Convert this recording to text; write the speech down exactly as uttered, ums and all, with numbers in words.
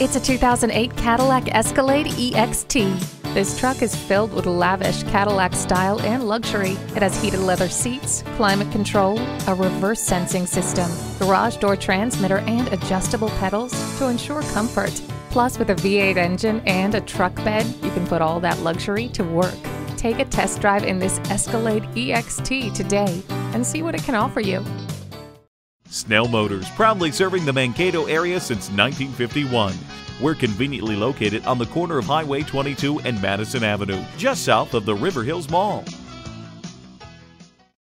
It's a two thousand eight Cadillac Escalade E X T. This truck is filled with lavish Cadillac style and luxury. It has heated leather seats, climate control, a reverse sensing system, garage door transmitter, and adjustable pedals to ensure comfort. Plus, with a V eight engine and a truck bed, you can put all that luxury to work. Take a test drive in this Escalade E X T today and see what it can offer you. Snell Motors, proudly serving the Mankato area since nineteen fifty-one. We're conveniently located on the corner of Highway twenty-two and Madison Avenue, just south of the River Hills Mall.